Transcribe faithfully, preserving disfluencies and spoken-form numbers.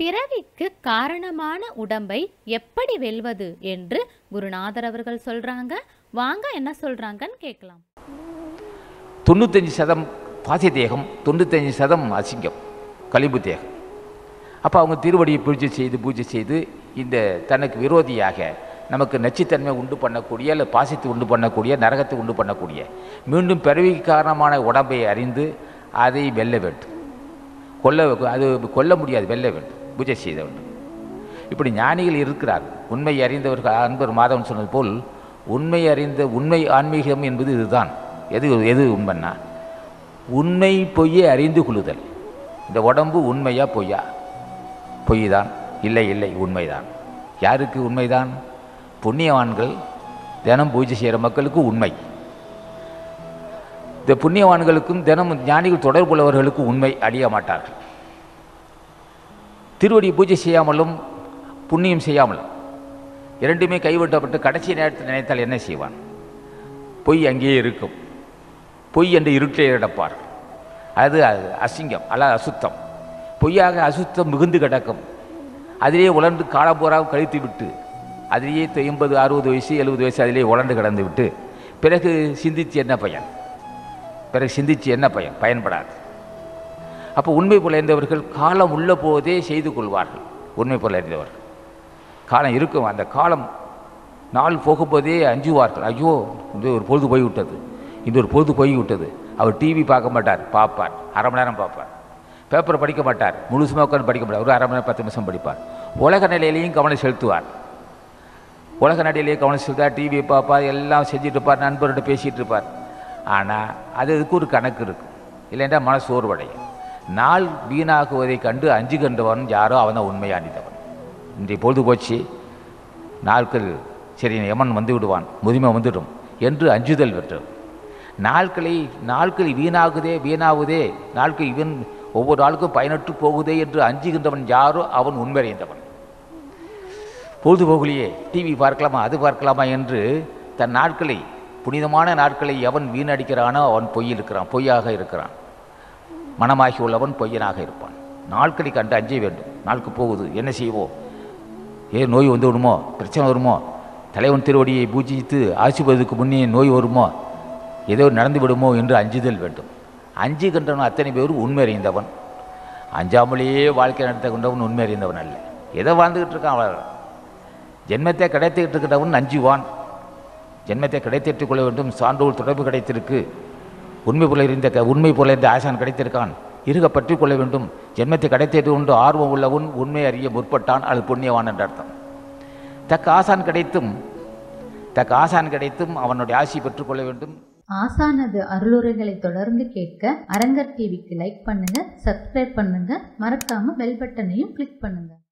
பிறவிக்கு காரணமான உடம்பை எப்படி வெல்வது என்று குருநாதர் அவர்கள் சொல்றாங்க. வாங்க என்ன சொல்றாங்கன்னு கேட்கலாம். தொண்ணூத்தஞ்சு சதம் பாசி தேகம், தொண்ணூத்தஞ்சு சதம் அசிங்கம் கழிவு தேகம். அப்போ அவங்க திருவடியை பூஜை செய்து பூஜை செய்து இந்த தனக்கு விரோதியாக நமக்கு நச்சுத்தன்மை உண்டு பண்ணக்கூடிய இல்லை பாசத்தை உண்டு பண்ணக்கூடிய நரகத்தை உண்டு பண்ணக்கூடிய மீண்டும் பிறவிக்கு காரணமான உடம்பை அறிந்து அதை வெல்ல வேண்டும். கொல்ல அது கொல்ல முடியாது, வெல்ல வேண்டும், பூஜை செய்த வேண்டும். இப்படி ஞானிகள் இருக்கிறார். உண்மை அறிந்தவர்கள் அன்பர் மாதவன் சொன்னது போல் உண்மை அறிந்த உண்மை ஆன்மீகம் என்பது இதுதான். எது எது உண்மைன்னா உண்மை பொய்யை அறிந்து கொள்ளுதல். இந்த உடம்பு உண்மையா பொய்யா? பொய் தான். இல்லை இல்லை உண்மைதான். யாருக்கு உண்மைதான்? புண்ணியவான்கள் தினம் பூஜை செய்கிற மக்களுக்கு உண்மை. இந்த புண்ணியவான்களுக்கும் தினம் ஞானிகள் தொடர்புள்ளவர்களுக்கு உண்மை அழிய மாட்டார்கள். திருவடி பூஜை செய்யாமலும் புண்ணியம் செய்யாமலும் இரண்டுமே கைவிட்டப்பட்டு கடைசி நேரத்தில் நினைத்தால் என்ன செய்வான்? பொய் அங்கேயே இருக்கும். பொய் என்று இருட்டை கிடப்பார். அது அசிங்கம் அல்ல அசுத்தம். பொய்யாக அசுத்தம் மிகுந்து கிடக்கும். அதிலேயே உலர்ந்து காலப்போராக கழித்து விட்டு அதிலேயே எண்பது அறுபது வயசு எழுபது வயசு அதிலேயே உலர்ந்து கிடந்து விட்டு பிறகு சிந்தித்து என்ன பயன்? பிறகு சிந்தித்து என்ன பயன்? பயன்படாது. அப்போ உண்மை புலர்ந்தவர்கள் காலம் உள்ள போதே செய்து கொள்வார்கள். உண்மை புலர்ந்தவர்கள் காலம் இருக்கும். அந்த காலம் நாள் போகும்போதே அஞ்சுவார்கள். ஐயோ இன்று ஒரு பொழுது போய்விட்டது, இன்று ஒரு பொழுது போய்விட்டது. அவர் டிவி பார்க்க மாட்டார், பார்ப்பார், அரை மணி நேரம் பார்ப்பார். பேப்பரை படிக்க மாட்டார், முழுசுமாக உட்காந்து படிக்க மாட்டார், ஒரு அரை மணி நேரம் பத்து நிமிஷம் படிப்பார். உலக நிலையிலையும் கவனம் செலுத்துவார். உலக நிலையிலேயே கவனம் செலுத்தார். டிவியை பார்ப்பார், எல்லாம் செஞ்சுட்டு இருப்பார், நண்பர்கிட்ட பேசிகிட்டு இருப்பார். ஆனால் அது அதுக்கு ஒரு கணக்கு இருக்கும். இல்லைன்னா மன சோர்வடையும். நாள் வீணாகுவதை கண்டு அஞ்சு கண்டவன் யாரோ அவன் தான் உண்மையானித்தவன். இன்றைய பொழுது போச்சு, நாட்கள் சரி எமன் வந்து விடுவான், முதுமை வந்துடும் என்று அஞ்சுதல் பெற்றோம். நாட்களை நாட்கள் வீணாகுதே வீணாகுதே நாட்கள் இவன் ஒவ்வொரு நாளுக்கும் பயனற்று போகுதே என்று அஞ்சுகின்றவன் யாரோ அவன் உண்மையறிந்தவன். பொழுதுபோகலையே, டிவி பார்க்கலாமா அது பார்க்கலாமா என்று தன் நாட்களை புனிதமான நாட்களை எவன் வீணடிக்கிறானோ அவன் பொய் இருக்கிறான், பொய்யாக இருக்கிறான். மனமாகி உள்ளவன் பொய்யனாக இருப்பான். நாட்களை கண்டு அஞ்ச வேண்டும். நாளுக்கு போகுது, என்ன செய்வோம்? ஏ நோய் வந்து விடுமோ, பிரச்சனை வருமோ, தலைவன் திருவடியை பூஜித்து ஆசிர்வதுக்கு முன்னே நோய் வருமோ, ஏதோ நடந்து விடுமோ என்று அஞ்சுதல் வேண்டும். அஞ்சு கண்டவன் அத்தனை பேரும் உண்மை அறிந்தவன். அஞ்சாமலேயே வாழ்க்கை நடத்த கொண்டவன் உண்மை அறிந்தவன் அல்ல. எதை வாழ்ந்துக்கிட்டு இருக்கான்? அவன் ஜென்மத்தை கிடைத்துக்கிட்டு இருக்கின்றவன் அஞ்சுவான். ஜென்மத்தை கிடைத்திட்டு கொள்ள வேண்டும், சான்றோர் தொடர்பு கிடைத்திருக்கு, உண்மை போல இருந்த உண்மை போல இருந்த ஆசான் கிடைத்திருக்கான், இருக பற்றி கொள்ள வேண்டும், ஜென்மத்தை கிடைத்திட்டு கொண்டு ஆர்வம் உள்ளவன் உண்மை அறிய முற்பட்டான், அது புண்ணியவான் என்ற அர்த்தம். தக்க ஆசான் கிடைத்தும் தக்க ஆசான் கிடைத்தும் அவனுடைய ஆசி பெற்றுக்கொள்ள வேண்டும். ஆசானது அருளுரைகளை தொடர்ந்து கேட்க அரங்கர் டிவிக்கு லைக் பண்ணுங்க, சப்ஸ்கிரைப் பண்ணுங்க, மறக்காம பெல் பட்டனையும் கிளிக் பண்ணுங்க.